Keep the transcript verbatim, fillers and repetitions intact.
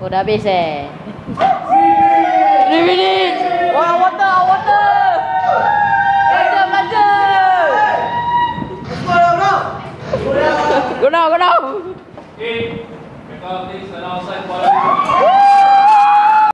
Oh, dah habis eh. three minutes. Wah, water, water. Water, water. Go now, go now. Go now, go now. Okay. People, please, stand outside for